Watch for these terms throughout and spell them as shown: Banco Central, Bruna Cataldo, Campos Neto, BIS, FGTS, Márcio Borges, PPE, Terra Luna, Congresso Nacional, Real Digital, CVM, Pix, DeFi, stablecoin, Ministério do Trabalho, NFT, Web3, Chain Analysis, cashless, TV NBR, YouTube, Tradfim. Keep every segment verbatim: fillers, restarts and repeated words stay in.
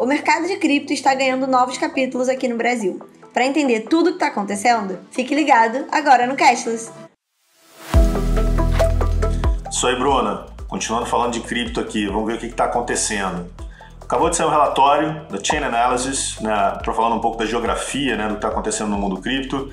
O mercado de cripto está ganhando novos capítulos aqui no Brasil. Para entender tudo o que está acontecendo, fique ligado agora no Cashless. Isso aí, Bruna. Continuando falando de cripto aqui, vamos ver o que está acontecendo. Acabou de sair um relatório da Chain Analysis, né, para falar um pouco da geografia, né, do que está acontecendo no mundo cripto.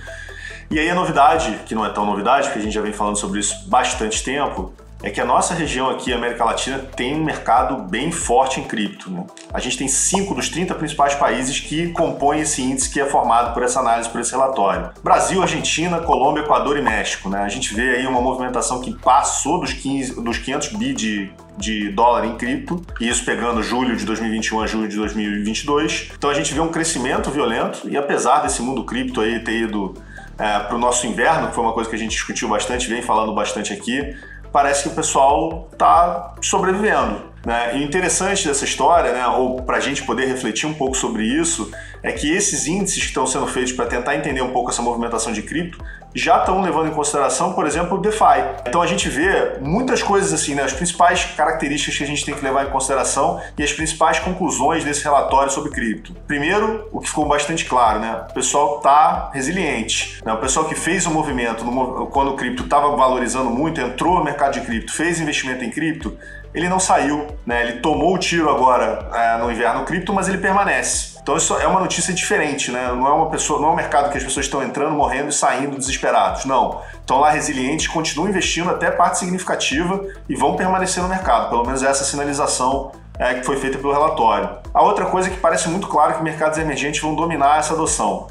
E aí a novidade, que não é tão novidade, porque a gente já vem falando sobre isso bastante tempo, é que a nossa região aqui, América Latina, tem um mercado bem forte em cripto, né? A gente tem cinco dos trinta principais países que compõem esse índice que é formado por essa análise, por esse relatório. Brasil, Argentina, Colômbia, Equador e México, né? A gente vê aí uma movimentação que passou dos, quinze, dos quinhentos bi de, de dólar em cripto, e isso pegando julho de dois mil e vinte e um a julho de dois mil e vinte e dois. Então a gente vê um crescimento violento, e apesar desse mundo cripto aí ter ido é, para o nosso inverno, que foi uma coisa que a gente discutiu bastante, vem falando bastante aqui, parece que o pessoal está sobrevivendo, né? E o interessante dessa história, né, ou para a gente poder refletir um pouco sobre isso, é que esses índices que estão sendo feitos para tentar entender um pouco essa movimentação de cripto já estão levando em consideração, por exemplo, o DeFi. Então a gente vê muitas coisas assim, né, as principais características que a gente tem que levar em consideração e as principais conclusões desse relatório sobre cripto. Primeiro, o que ficou bastante claro, né, o pessoal está resiliente, né, o pessoal que fez o movimento no, quando o cripto estava valorizando muito, entrou no mercado de cripto, fez investimento em cripto, ele não saiu, né, ele tomou o tiro agora é, no inverno cripto, mas ele permanece. Então isso é uma notícia diferente, né? Não é uma pessoa, não é um mercado que as pessoas estão entrando, morrendo e saindo desesperados, não. Estão lá resilientes, continuam investindo até parte significativa e vão permanecer no mercado, pelo menos essa sinalização é, que foi feita pelo relatório. A outra coisa é que parece muito claro que mercados emergentes vão dominar essa adoção,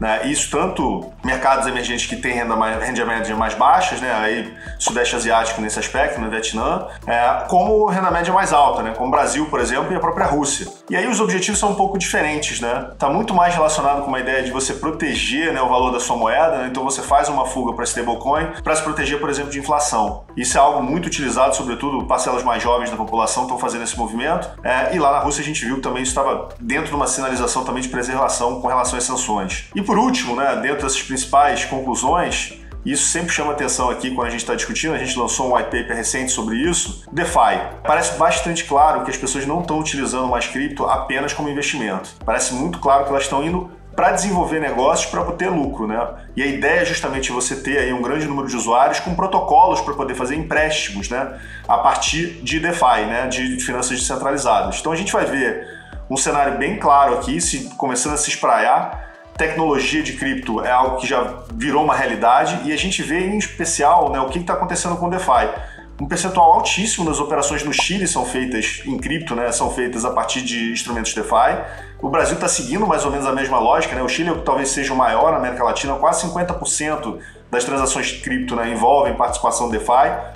né? Isso tanto mercados emergentes que têm renda, mais, renda média mais baixas, né? Aí Sudeste Asiático nesse aspecto, no Vietnã, é, como renda média mais alta, né? Como o Brasil, por exemplo, e a própria Rússia. E aí os objetivos são um pouco diferentes, né? Tá muito mais relacionado com uma ideia de você proteger, né, o valor da sua moeda, né? Então você faz uma fuga para stablecoin para se proteger, por exemplo, de inflação. Isso é algo muito utilizado, sobretudo parcelas mais jovens da população estão fazendo esse movimento. É, e lá na Rússia a gente viu que também isso estava dentro de uma sinalização também de preservação com relação às sanções. E por último, né, dentro dessas principais conclusões, isso sempre chama atenção aqui quando a gente está discutindo, a gente lançou um white paper recente sobre isso, DeFi. Parece bastante claro que as pessoas não estão utilizando mais cripto apenas como investimento. Parece muito claro que elas estão indo para desenvolver negócios para ter lucro, né? E a ideia é justamente você ter aí um grande número de usuários com protocolos para poder fazer empréstimos, né, a partir de DeFi, né, de finanças descentralizadas. Então a gente vai ver um cenário bem claro aqui, se, começando a se espraiar. Tecnologia de cripto é algo que já virou uma realidade e a gente vê em especial, né, o que está acontecendo com o DeFi. Um percentual altíssimo das operações no Chile são feitas em cripto, né, são feitas a partir de instrumentos DeFi. O Brasil está seguindo mais ou menos a mesma lógica, né? O Chile é o que talvez seja o maior na América Latina, quase cinquenta por cento das transações de cripto, né, envolvem participação DeFi.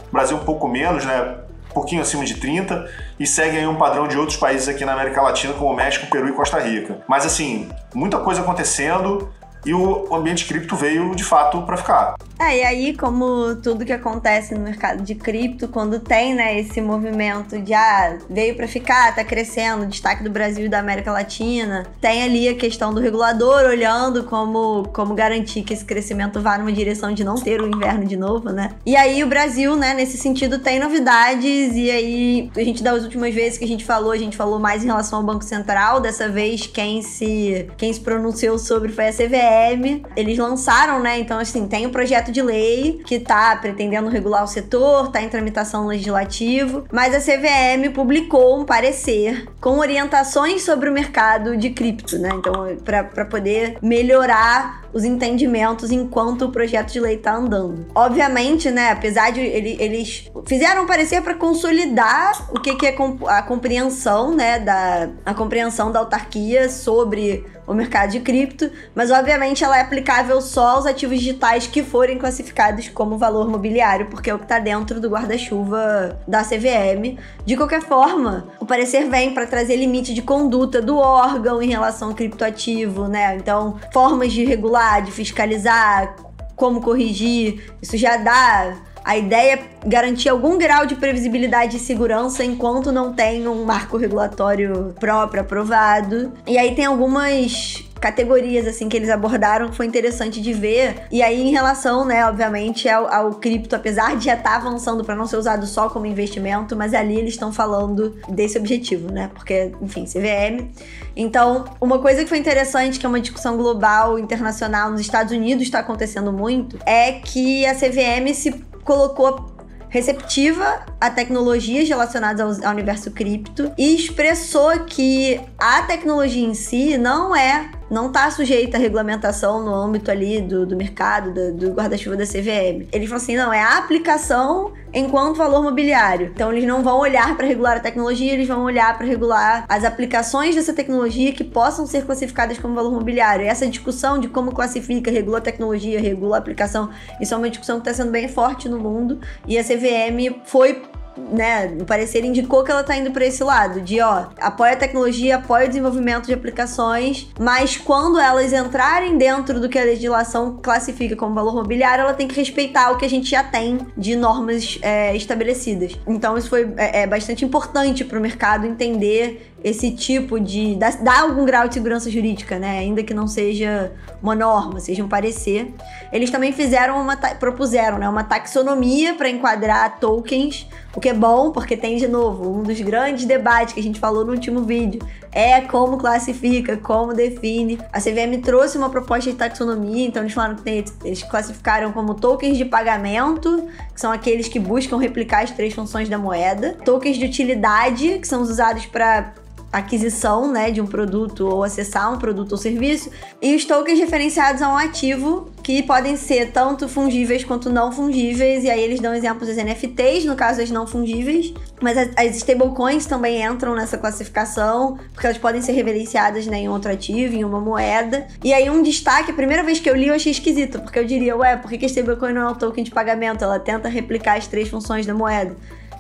O Brasil um pouco menos, né, um pouquinho acima de trinta por cento, e segue aí um padrão de outros países aqui na América Latina, como México, Peru e Costa Rica. Mas assim, muita coisa acontecendo e o ambiente cripto veio de fato para ficar. É, e aí, como tudo que acontece no mercado de cripto, quando tem, né, esse movimento de ah, veio para ficar, tá crescendo, destaque do Brasil e da América Latina, tem ali a questão do regulador olhando como, como garantir que esse crescimento vá numa direção de não ter o inverno de novo, né? E aí o Brasil, né, nesse sentido, tem novidades, e aí a gente, das últimas vezes que a gente falou, a gente falou mais em relação ao Banco Central, dessa vez quem se, quem se pronunciou sobre foi a C V M, eles lançaram, né, então assim, tem o projeto de lei que tá pretendendo regular o setor, tá em tramitação legislativo, mas a C V M publicou um parecer com orientações sobre o mercado de cripto, né? Então, para poder melhorar os entendimentos enquanto o projeto de lei tá andando. Obviamente, né, apesar de ele, eles fizeram um parecer para consolidar o que, que é a compreensão, né, da a compreensão da autarquia sobre o mercado de cripto, mas obviamente ela é aplicável só aos ativos digitais que forem classificados como valor mobiliário, porque é o que tá dentro do guarda-chuva da C V M. De qualquer forma, o parecer vem para trazer limite de conduta do órgão em relação ao criptoativo, né? Então, formas de regular, de fiscalizar, como corrigir, isso já dá. A ideia é garantir algum grau de previsibilidade e segurança enquanto não tem um marco regulatório próprio aprovado. E aí tem algumas categorias assim que eles abordaram foi interessante de ver. E aí, em relação, né, obviamente, ao, ao cripto, apesar de já estar avançando para não ser usado só como investimento, mas ali eles estão falando desse objetivo, né? Porque, enfim, C V M. Então, uma coisa que foi interessante, que é uma discussão global, internacional, nos Estados Unidos está acontecendo muito, é que a C V M se colocou receptiva a tecnologias relacionadas ao, ao universo cripto e expressou que a tecnologia em si não é, não está sujeita à regulamentação no âmbito ali do, do mercado, do, do guarda-chuva da C V M. Ele falou assim, não, é a aplicação enquanto valor mobiliário. Então eles não vão olhar para regular a tecnologia, eles vão olhar para regular as aplicações dessa tecnologia que possam ser classificadas como valor mobiliário. E essa discussão de como classifica, regula a tecnologia, regula a aplicação, isso é uma discussão que está sendo bem forte no mundo. E a C V M foi, né, no parecer indicou que ela tá indo para esse lado, de ó, apoia a tecnologia, apoia o desenvolvimento de aplicações, mas quando elas entrarem dentro do que a legislação classifica como valor mobiliário, ela tem que respeitar o que a gente já tem de normas é, estabelecidas. Então isso foi é, é bastante importante para o mercado entender esse tipo de... dá algum grau de segurança jurídica, né? Ainda que não seja uma norma, seja um parecer. Eles também fizeram uma... propuseram, né? Uma taxonomia para enquadrar tokens, o que é bom, porque tem, de novo, um dos grandes debates que a gente falou no último vídeo. É como classifica, como define. A C V M trouxe uma proposta de taxonomia, então eles falaram que tem, eles classificaram como tokens de pagamento, que são aqueles que buscam replicar as três funções da moeda. Tokens de utilidade, que são usados para aquisição, né, de um produto ou acessar um produto ou serviço, e os tokens referenciados a um ativo que podem ser tanto fungíveis quanto não fungíveis, e aí eles dão exemplos das N F Ts, no caso as não fungíveis, mas as stablecoins também entram nessa classificação, porque elas podem ser referenciadas, né, em outro ativo, em uma moeda. E aí um destaque, a primeira vez que eu li eu achei esquisito, porque eu diria, ué, por que a stablecoin não é um token de pagamento? Ela tenta replicar as três funções da moeda.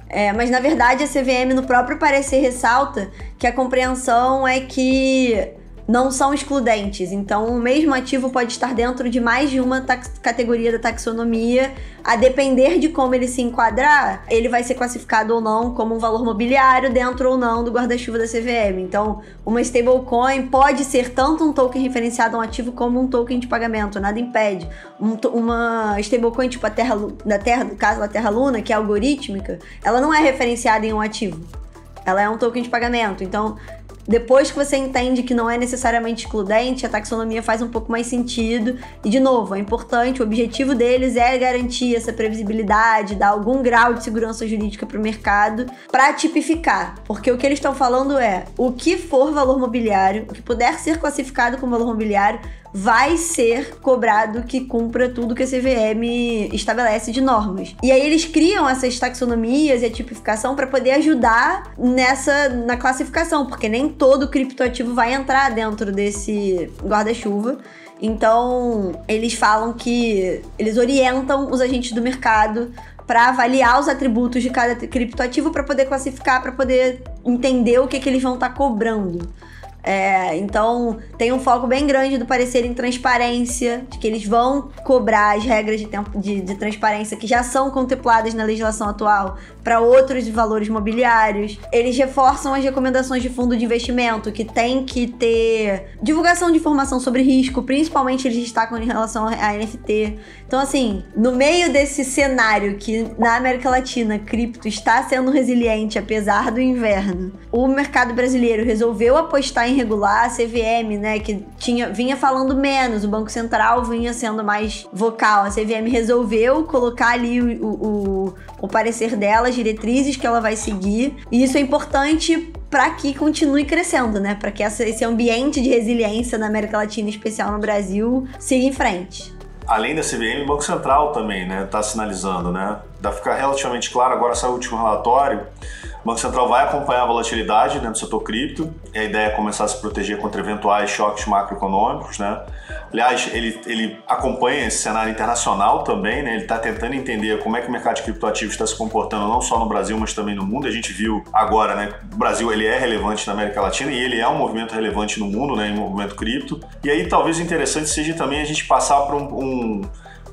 É, mas, na verdade, a C V M, no próprio parecer, ressalta que a compreensão é que não são excludentes. Então, o mesmo ativo pode estar dentro de mais de uma categoria da taxonomia. A depender de como ele se enquadrar, ele vai ser classificado ou não como um valor mobiliário dentro ou não do guarda-chuva da C V M. Então, uma stablecoin pode ser tanto um token referenciado a um ativo como um token de pagamento, nada impede. Um, uma stablecoin tipo a Terra, da Terra, no caso da Terra Luna, que é algorítmica, ela não é referenciada em um ativo. Ela é um token de pagamento. Então, depois que você entende que não é necessariamente excludente, a taxonomia faz um pouco mais sentido. E, de novo, é importante, o objetivo deles é garantir essa previsibilidade, dar algum grau de segurança jurídica para o mercado, para tipificar. Porque o que eles estão falando é, o que for valor mobiliário, o que puder ser classificado como valor mobiliário, vai ser cobrado que cumpra tudo que a C V M estabelece de normas. E aí eles criam essas taxonomias e a tipificação para poder ajudar nessa, na classificação, porque nem todo criptoativo vai entrar dentro desse guarda-chuva. Então, eles falam que eles orientam os agentes do mercado para avaliar os atributos de cada criptoativo para poder classificar, para poder entender o que, que eles vão estar tá cobrando. É, então, tem um foco bem grande do parecer em transparência, de que eles vão cobrar as regras de, tempo, de, de transparência que já são contempladas na legislação atual para outros valores mobiliários. Eles reforçam as recomendações de fundo de investimento, que tem que ter divulgação de informação sobre risco, principalmente eles destacam em relação a N F T. Então, assim, no meio desse cenário que na América Latina, cripto está sendo resiliente apesar do inverno, o mercado brasileiro resolveu apostar em regular, a C V M, né, que tinha, vinha falando menos, o Banco Central vinha sendo mais vocal, a C V M resolveu colocar ali o, o, o parecer dela, as diretrizes que ela vai seguir, e isso é importante para que continue crescendo, né, para que essa, esse ambiente de resiliência na América Latina, em especial no Brasil, siga em frente. Além da C V M, o Banco Central também, né, tá sinalizando, né, dá pra ficar relativamente claro, agora saiu o último relatório, o Banco Central vai acompanhar a volatilidade, né, do setor cripto, e a ideia é começar a se proteger contra eventuais choques macroeconômicos, né, aliás, ele, ele acompanha esse cenário internacional também, né, ele tá tentando entender como é que o mercado de criptoativos está se comportando não só no Brasil, mas também no mundo. A gente viu agora, né, o Brasil, ele é relevante na América Latina e ele é um movimento relevante no mundo, né, em movimento cripto, e aí talvez o interessante seja também a gente passar por um, um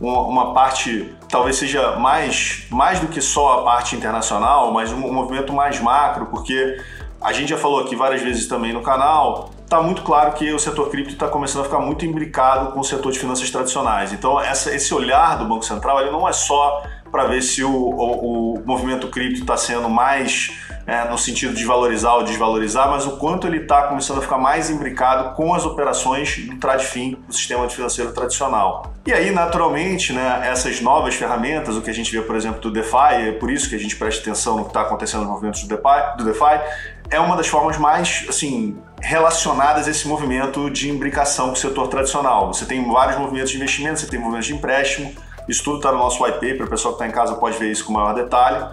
uma parte, talvez seja mais, mais do que só a parte internacional, mas um movimento mais macro, porque a gente já falou aqui várias vezes também no canal está muito claro que o setor cripto está começando a ficar muito imbricado com o setor de finanças tradicionais. Então, essa, esse olhar do Banco Central ele não é só para ver se o, o, o movimento cripto está sendo mais é, no sentido de valorizar ou desvalorizar, mas o quanto ele está começando a ficar mais imbricado com as operações do Tradfim, do sistema financeiro tradicional. E aí, naturalmente, né, essas novas ferramentas, o que a gente vê, por exemplo, do DeFi, é por isso que a gente presta atenção no que está acontecendo nos movimentos do DeFi, do DeFi, é uma das formas mais, assim, relacionadas a esse movimento de imbricação com o setor tradicional. Você tem vários movimentos de investimento, você tem movimentos de empréstimo, isso tudo está no nosso white paper, o pessoal que está em casa pode ver isso com maior detalhe.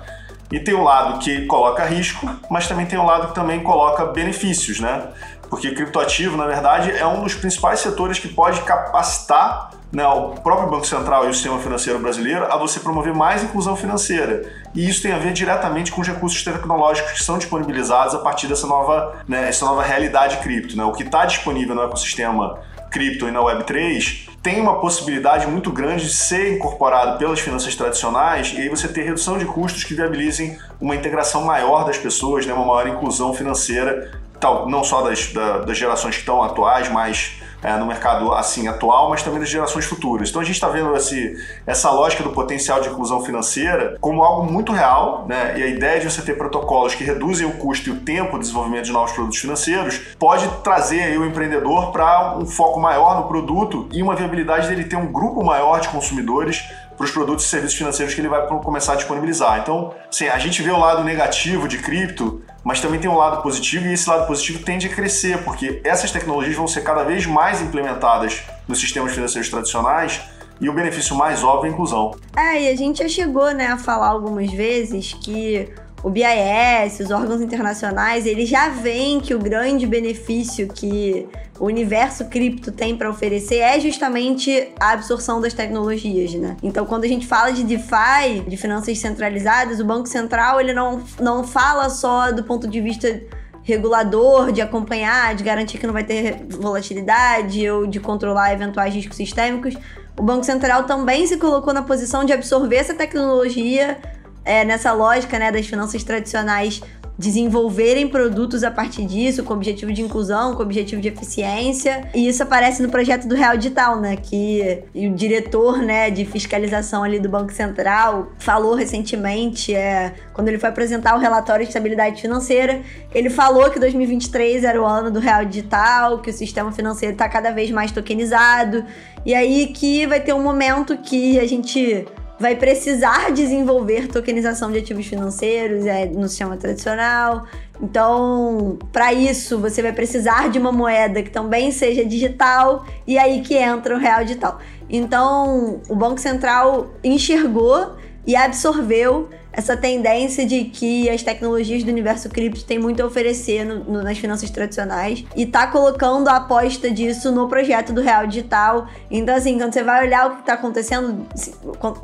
E tem um lado que coloca risco, mas também tem um lado que também coloca benefícios, né? Porque criptoativo, na verdade, é um dos principais setores que pode capacitar, né, o próprio Banco Central e o sistema financeiro brasileiro a você promover mais inclusão financeira. E isso tem a ver diretamente com os recursos tecnológicos que são disponibilizados a partir dessa nova, né, essa nova realidade cripto, né? O que está disponível no ecossistema cripto e na Web três tem uma possibilidade muito grande de ser incorporado pelas finanças tradicionais e aí você ter redução de custos que viabilizem uma integração maior das pessoas, né, uma maior inclusão financeira, tal, não só das, da, das gerações que estão atuais, mas é, no mercado assim atual, mas também das gerações futuras. Então a gente está vendo esse, essa lógica do potencial de inclusão financeira como algo muito real, né? E a ideia de você ter protocolos que reduzem o custo e o tempo de desenvolvimento de novos produtos financeiros pode trazer aí o empreendedor para um foco maior no produto e uma viabilidade dele ter um grupo maior de consumidores para os produtos e serviços financeiros que ele vai começar a disponibilizar. Então, assim, a gente vê o lado negativo de cripto, mas também tem um lado positivo e esse lado positivo tende a crescer, porque essas tecnologias vão ser cada vez mais implementadas nos sistemas financeiros tradicionais e o benefício mais óbvio é a inclusão. É, e a gente já chegou, né, a falar algumas vezes que o B I S, os órgãos internacionais, eles já veem que o grande benefício que o universo cripto tem para oferecer é justamente a absorção das tecnologias, né? Então, quando a gente fala de DeFi, de finanças centralizadas, o Banco Central, ele não, não fala só do ponto de vista regulador, de acompanhar, de garantir que não vai ter volatilidade ou de controlar eventuais riscos sistêmicos. O Banco Central também se colocou na posição de absorver essa tecnologia, É, nessa lógica, né, das finanças tradicionais desenvolverem produtos a partir disso, com objetivo de inclusão, com objetivo de eficiência. E isso aparece no projeto do Real Digital, né, que o diretor, né, de fiscalização ali do Banco Central falou recentemente, é, quando ele foi apresentar o relatório de estabilidade financeira, ele falou que dois mil e vinte e três era o ano do Real Digital, que o sistema financeiro está cada vez mais tokenizado, e aí que vai ter um momento que a gente vai precisar desenvolver tokenização de ativos financeiros é, no sistema tradicional. Então, para isso, você vai precisar de uma moeda que também seja digital e aí que entra o Real Digital. Então, o Banco Central enxergou e absorveu essa tendência de que as tecnologias do universo cripto têm muito a oferecer no, no, nas finanças tradicionais e tá colocando a aposta disso no projeto do Real Digital. Então, assim, quando você vai olhar o que tá acontecendo,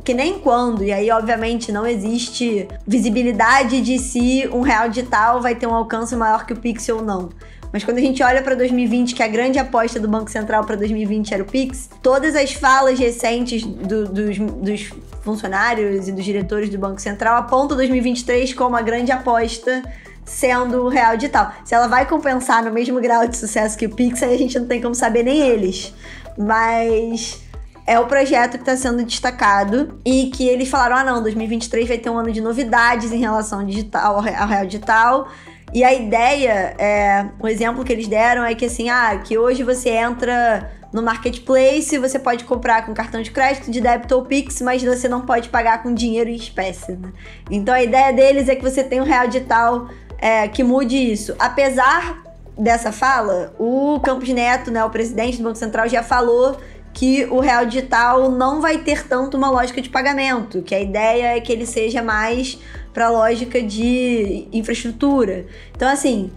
que nem quando, e aí, obviamente, não existe visibilidade de se um Real Digital vai ter um alcance maior que o Pix ou não. Mas quando a gente olha para dois mil e vinte, que a grande aposta do Banco Central para dois mil e vinte era o Pix, todas as falas recentes do, dos, dos funcionários e dos diretores do Banco Central apontam dois mil e vinte e três como a grande aposta sendo o Real Digital. Se ela vai compensar no mesmo grau de sucesso que o Pix, aí a gente não tem como saber nem eles. Mas é o projeto que está sendo destacado e que eles falaram, ah não, dois mil e vinte e três vai ter um ano de novidades em relação ao, digital, ao Real Digital. E a ideia, é, um exemplo que eles deram é que assim, ah, que hoje você entra no marketplace, você pode comprar com cartão de crédito, de débito ou Pix, mas você não pode pagar com dinheiro em espécie, né? Então a ideia deles é que você tenha um Real Digital é, que mude isso. Apesar dessa fala, o Campos Neto, né, o presidente do Banco Central, já falou que o Real Digital não vai ter tanto uma lógica de pagamento, que a ideia é que ele seja mais para a lógica de infraestrutura. Então, assim,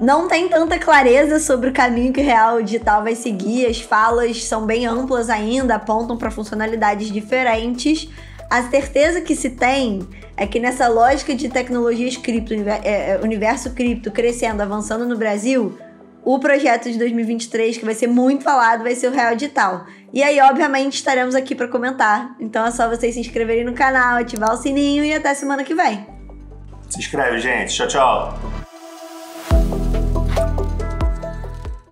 não tem tanta clareza sobre o caminho que o Real Digital vai seguir, as falas são bem amplas ainda, apontam para funcionalidades diferentes. A certeza que se tem é que nessa lógica de tecnologias cripto, universo cripto crescendo, avançando no Brasil, o projeto de dois mil e vinte e três, que vai ser muito falado, vai ser o Real Digital. E aí, obviamente, estaremos aqui para comentar. Então é só vocês se inscreverem no canal, ativar o sininho e até semana que vem. Se inscreve, gente. Tchau, tchau.